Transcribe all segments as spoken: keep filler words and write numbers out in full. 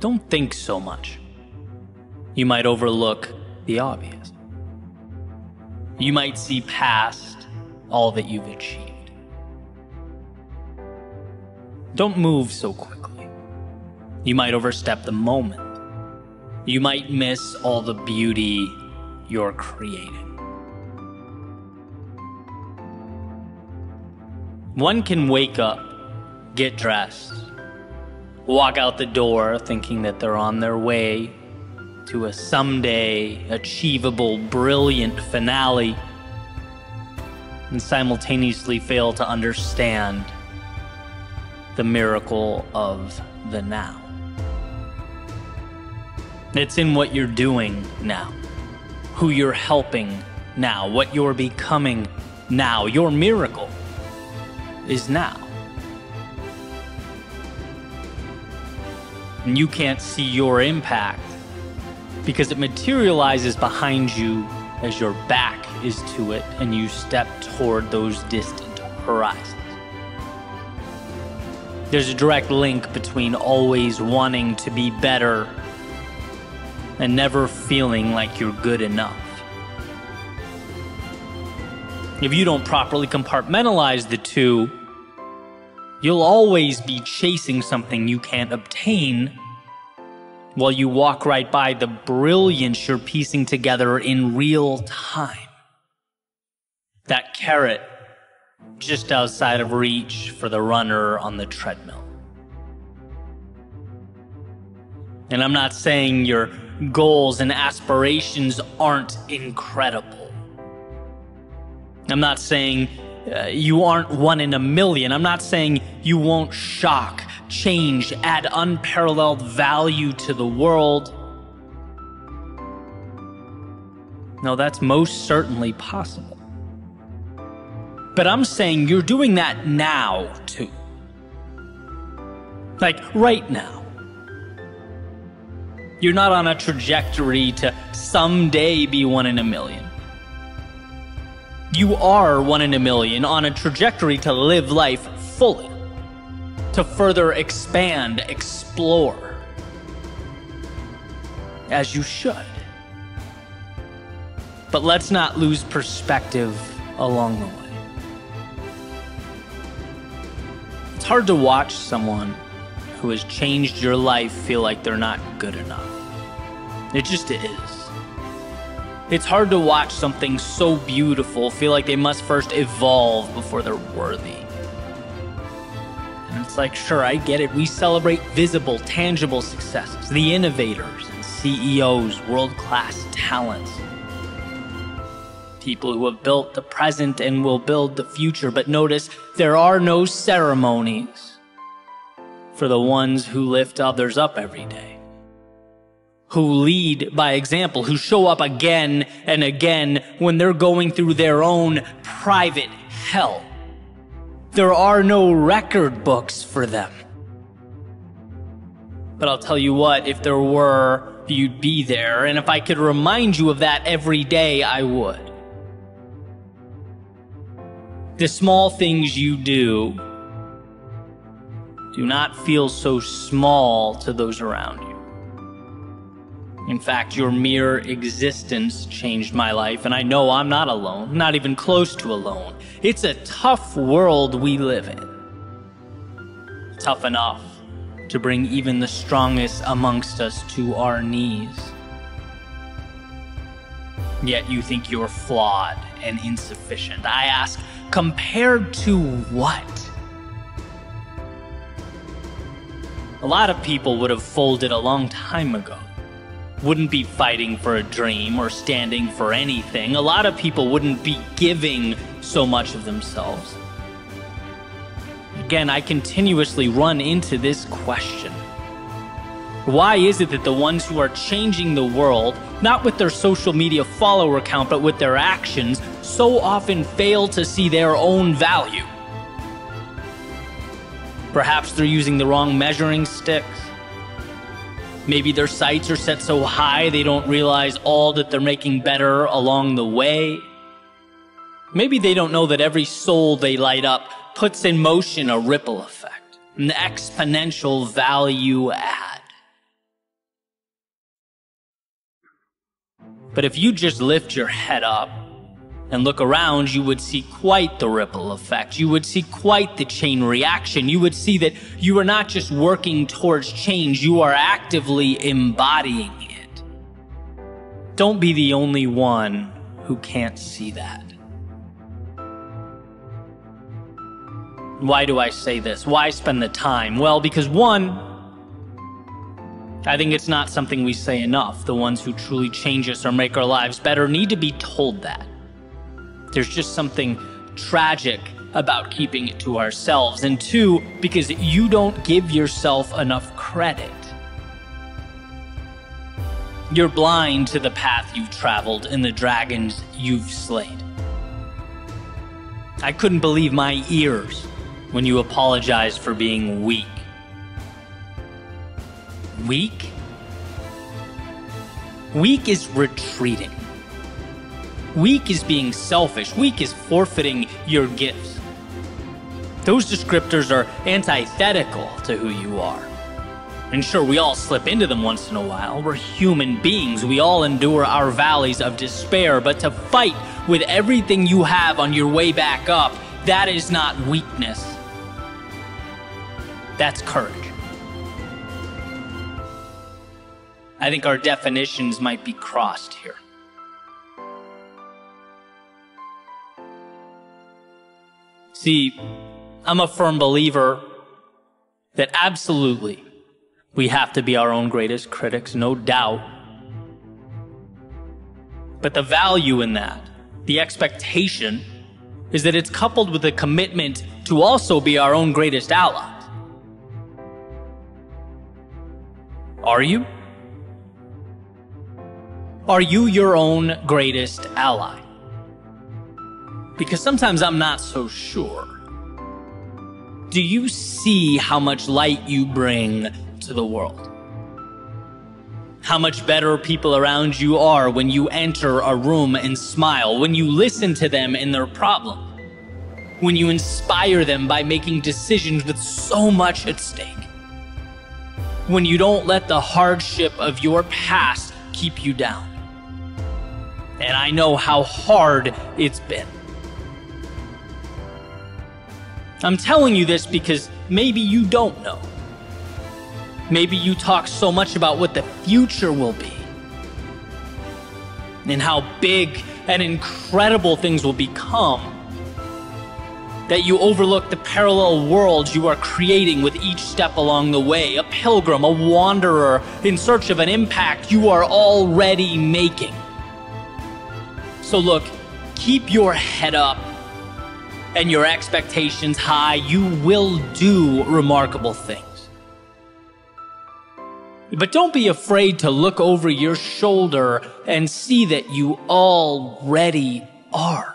Don't think so much. You might overlook the obvious. You might see past all that you've achieved. Don't move so quickly. You might overstep the moment. You might miss all the beauty you're creating. One can wake up, get dressed, walk out the door thinking that they're on their way to a someday achievable, brilliant finale, and simultaneously fail to understand the miracle of the now. It's in what you're doing now, who you're helping now, what you're becoming now. Your miracle is now. And you can't see your impact because it materializes behind you as your back is to it and you step toward those distant horizons. There's a direct link between always wanting to be better and never feeling like you're good enough. If you don't properly compartmentalize the two, you'll always be chasing something you can't obtain while you walk right by the brilliance you're piecing together in real time. That carrot just outside of reach for the runner on the treadmill. And I'm not saying your goals and aspirations aren't incredible. I'm not saying Uh, you aren't one in a million. I'm not saying you won't shock, change, add unparalleled value to the world. No, that's most certainly possible. But I'm saying you're doing that now, too. Like, right now. You're not on a trajectory to someday be one in a million. You are one in a million on a trajectory to live life fully, to further expand, explore, as you should. But let's not lose perspective along the way. It's hard to watch someone who has changed your life feel like they're not good enough. It just is. It's hard to watch something so beautiful feel like they must first evolve before they're worthy. And it's like, sure, I get it. We celebrate visible, tangible successes, the innovators and C E Os, world-class talents, people who have built the present and will build the future. But notice there are no ceremonies for the ones who lift others up every day, who lead by example, who show up again and again when they're going through their own private hell. There are no record books for them. But I'll tell you what, if there were, you'd be there. And if I could remind you of that every day, I would. The small things you do do not feel so small to those around you. In fact, your mere existence changed my life, and I know I'm not alone, not even close to alone. It's a tough world we live in. Tough enough to bring even the strongest amongst us to our knees. Yet you think you're flawed and insufficient. I ask, compared to what? A lot of people would have folded a long time ago. Wouldn't be fighting for a dream or standing for anything. A lot of people wouldn't be giving so much of themselves. Again, I continuously run into this question. Why is it that the ones who are changing the world, not with their social media follower count, but with their actions, so often fail to see their own value? Perhaps they're using the wrong measuring sticks. Maybe their sights are set so high they don't realize all that they're making better along the way. Maybe they don't know that every soul they light up puts in motion a ripple effect, an exponential value add. But if you just lift your head up and look around, you would see quite the ripple effect. You would see quite the chain reaction. You would see that you are not just working towards change, you are actively embodying it. Don't be the only one who can't see that. Why do I say this? Why spend the time? Well, because one, I think it's not something we say enough. The ones who truly change us or make our lives better need to be told that. There's just something tragic about keeping it to ourselves. And two, because you don't give yourself enough credit. You're blind to the path you've traveled and the dragons you've slayed. I couldn't believe my ears when you apologized for being weak. Weak? Weak is retreating. Weak is being selfish. Weak is forfeiting your gifts. Those descriptors are antithetical to who you are. And sure, we all slip into them once in a while. We're human beings. We all endure our valleys of despair. But to fight with everything you have on your way back up, that is not weakness. That's courage. I think our definitions might be crossed here. See, I'm a firm believer that absolutely we have to be our own greatest critics, no doubt. But the value in that, the expectation, is that it's coupled with a commitment to also be our own greatest allies. Are you? Are you your own greatest ally? Because sometimes I'm not so sure. Do you see how much light you bring to the world? How much better people around you are when you enter a room and smile, when you listen to them and their problem, when you inspire them by making decisions with so much at stake, when you don't let the hardship of your past keep you down. And I know how hard it's been. I'm telling you this because maybe you don't know. Maybe you talk so much about what the future will be and how big and incredible things will become that you overlook the parallel worlds you are creating with each step along the way. A pilgrim, a wanderer in search of an impact you are already making. So look, keep your head up and your expectations high. You will do remarkable things. But don't be afraid to look over your shoulder and see that you already are.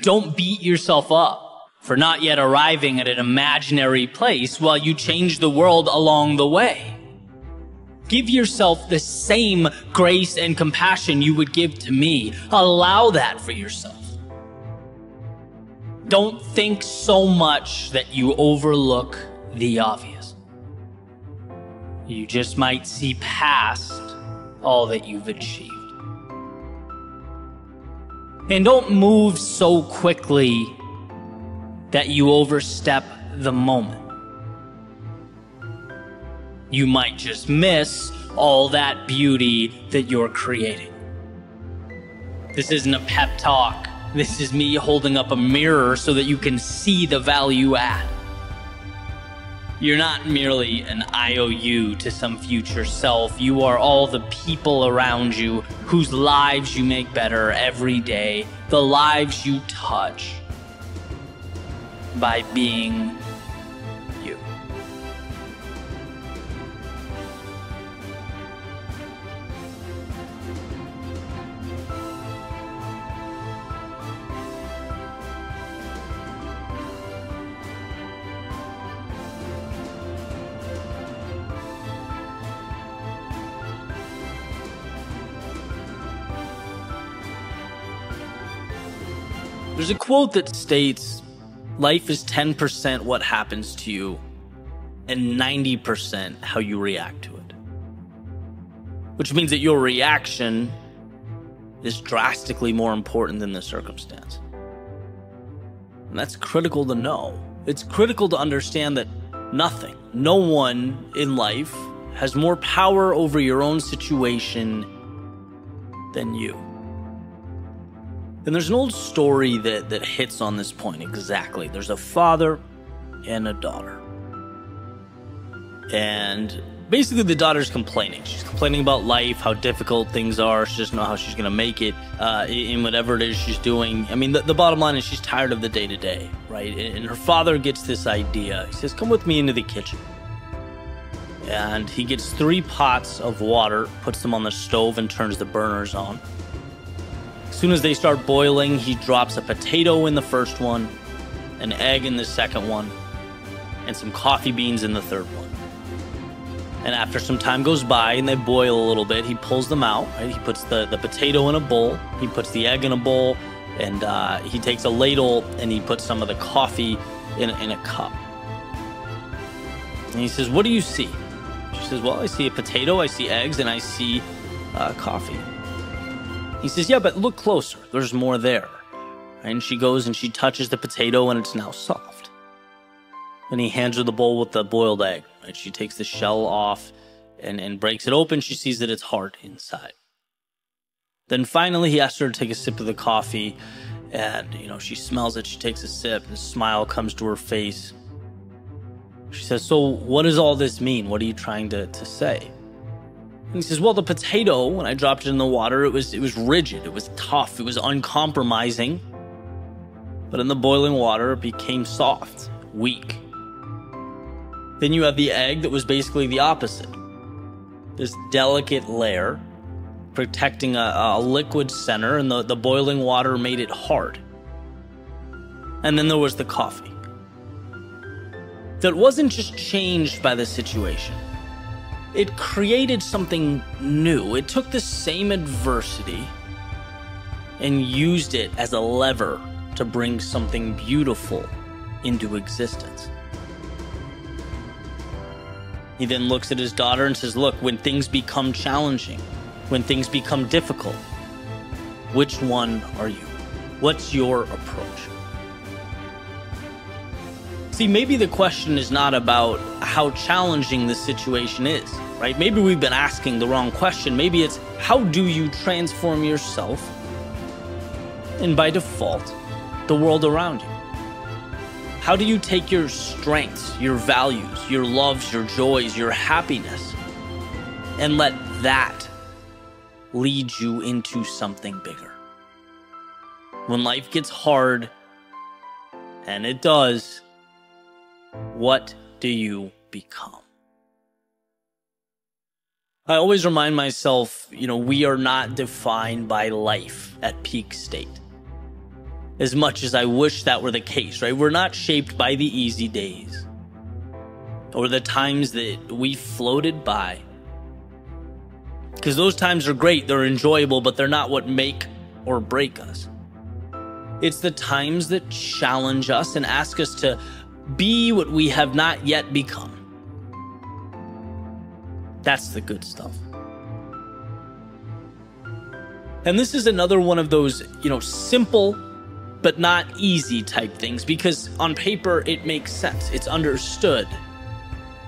Don't beat yourself up for not yet arriving at an imaginary place while you change the world along the way. Give yourself the same grace and compassion you would give to me. Allow that for yourself. Don't think so much that you overlook the obvious. You just might see past all that you've achieved. And don't move so quickly that you overstep the moment. You might just miss all that beauty that you're creating. This isn't a pep talk. This is me holding up a mirror so that you can see the value add. You're not merely an I O U to some future self. You are all the people around you whose lives you make better every day, the lives you touch by being you. There's a quote that states, life is ten percent what happens to you and ninety percent how you react to it. which means that your reaction is drastically more important than the circumstance. And that's critical to know. It's critical to understand that nothing, no one in life has more power over your own situation than you. And there's an old story that, that hits on this point exactly. There's a father and a daughter. And basically the daughter's complaining. She's complaining about life, how difficult things are. She doesn't know how she's going to make it uh, in whatever it is she's doing. I mean, the, the bottom line is she's tired of the day-to-day, right? And her father gets this idea. He says, come with me into the kitchen. And he gets three pots of water, puts them on the stove, and turns the burners on. As soon as they start boiling, he drops a potato in the first one, an egg in the second one, and some coffee beans in the third one. And after some time goes by and they boil a little bit, he pulls them out, right? He puts the, the potato in a bowl, he puts the egg in a bowl, and uh, he takes a ladle and he puts some of the coffee in, in a cup. And he says, what do you see? She says, well, I see a potato, I see eggs, and I see uh, coffee. He says, yeah, but look closer. There's more there. And she goes and she touches the potato and it's now soft. And he hands her the bowl with the boiled egg. Right? She takes the shell off and, and breaks it open. She sees that it's hard inside. Then finally, he asks her to take a sip of the coffee. And, you know, she smells it. She takes a sip. And a smile comes to her face. She says, so what does all this mean? What are you trying to, to say? And he says, well, the potato, when I dropped it in the water, it was, it was rigid. It was tough. It was uncompromising. But in the boiling water, it became soft, weak. Then you have the egg that was basically the opposite. This delicate layer protecting a, a liquid center, and the, the boiling water made it hard. And then there was the coffee. That wasn't just changed by the situation. It created something new. It took the same adversity and used it as a lever to bring something beautiful into existence. He then looks at his daughter and says, look, when things become challenging, when things become difficult, which one are you? What's your approach? See, maybe the question is not about how challenging the situation is, right? Maybe we've been asking the wrong question. Maybe it's, how do you transform yourself and, by default, the world around you? How do you take your strengths, your values, your loves, your joys, your happiness, and let that lead you into something bigger? When life gets hard, and it does, what do you become? I always remind myself, you know, we are not defined by life at peak state. As much as I wish that were the case, right? We're not shaped by the easy days or the times that we floated by. Because those times are great, they're enjoyable, but they're not what make or break us. It's the times that challenge us and ask us to be what we have not yet become. That's the good stuff. And this is another one of those, you know, simple but not easy type things, because on paper it makes sense. It's understood.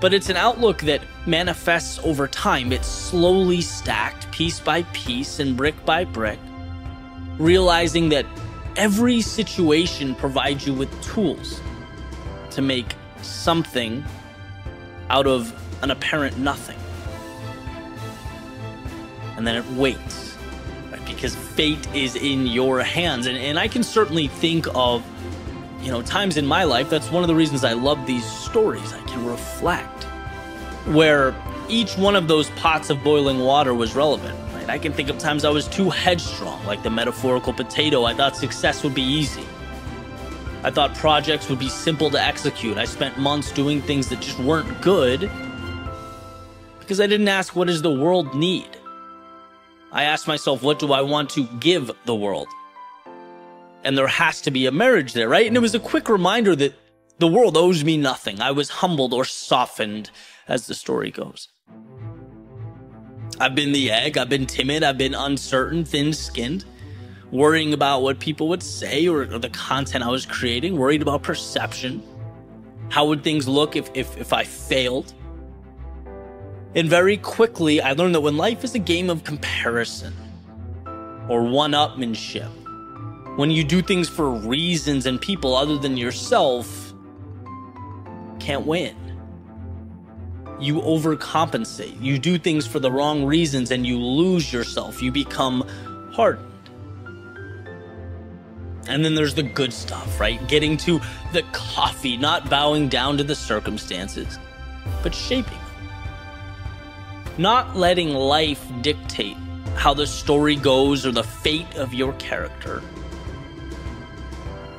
But it's an outlook that manifests over time. It's slowly stacked piece by piece and brick by brick, realizing that every situation provides you with tools to make something out of an apparent nothing. And then it waits, right? Because fate is in your hands. And, and I can certainly think of, you know, times in my life. That's one of the reasons I love these stories. I can reflect where each one of those pots of boiling water was relevant, right? I can think of times I was too headstrong, like the metaphorical potato. I thought success would be easy. I thought projects would be simple to execute. I spent months doing things that just weren't good because I didn't ask, what does the world need? I asked myself, what do I want to give the world? And there has to be a marriage there, right? And it was a quick reminder that the world owes me nothing. I was humbled or softened, as the story goes. I've been the egg. I've been timid. I've been uncertain, thin-skinned, worrying about what people would say or, or the content I was creating, worried about perception. How would things look if, if, if I failed? And very quickly, I learned that when life is a game of comparison or one-upmanship, when you do things for reasons and people other than yourself, you can't win. You overcompensate. You do things for the wrong reasons and you lose yourself. You become hardened. And then there's the good stuff, right? Getting to the coffee, not bowing down to the circumstances, but shaping them. Not letting life dictate how the story goes or the fate of your character.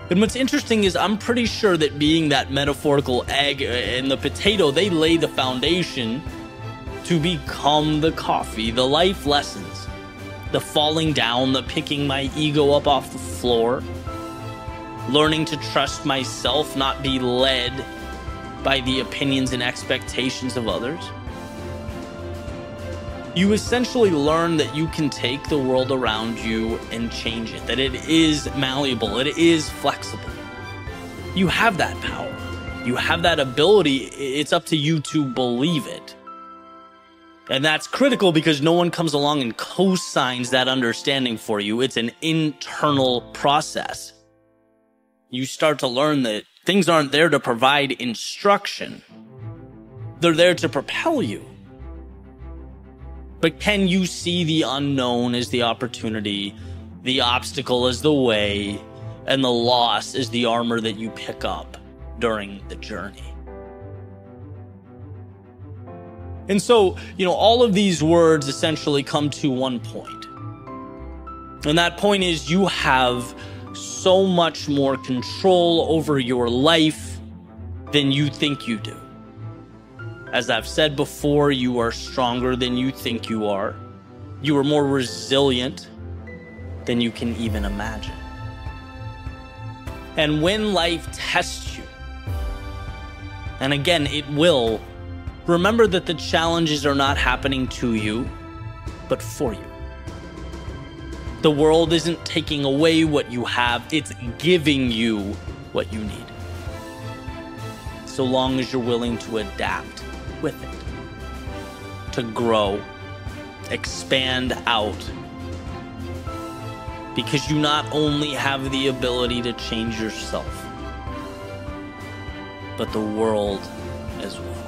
And what's interesting is I'm pretty sure that being that metaphorical egg and the potato, they lay the foundation to become the coffee, the life lessons, the falling down, the picking my ego up off the floor, learning to trust myself, not be led by the opinions and expectations of others. You essentially learn that you can take the world around you and change it, that it is malleable, it is flexible. You have that power. You have that ability. It's up to you to believe it. And that's critical because no one comes along and co-signs that understanding for you. It's an internal process. You start to learn that things aren't there to provide instruction. They're there to propel you. But can you see the unknown as the opportunity, the obstacle as the way, and the loss as the armor that you pick up during the journey? And so, you know, all of these words essentially come to one point. And that point is you have so much more control over your life than you think you do. As I've said before, you are stronger than you think you are. You are more resilient than you can even imagine. And when life tests you, and again, it will, remember that the challenges are not happening to you, but for you. The world isn't taking away what you have, it's giving you what you need. So long as you're willing to adapt with it, to grow, expand out, because you not only have the ability to change yourself, but the world as well.